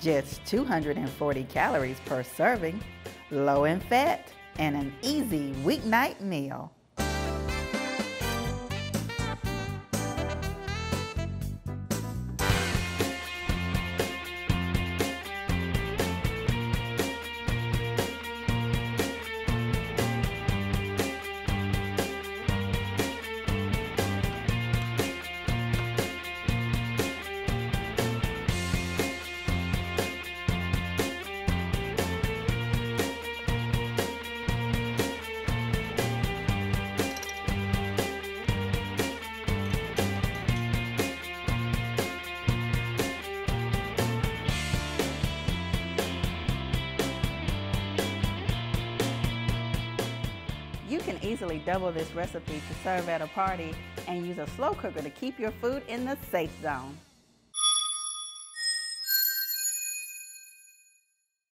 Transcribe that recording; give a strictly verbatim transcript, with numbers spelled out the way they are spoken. just two hundred forty calories per serving, low in fat, and an easy weeknight meal. You can easily double this recipe to serve at a party and use a slow cooker to keep your food in the safe zone.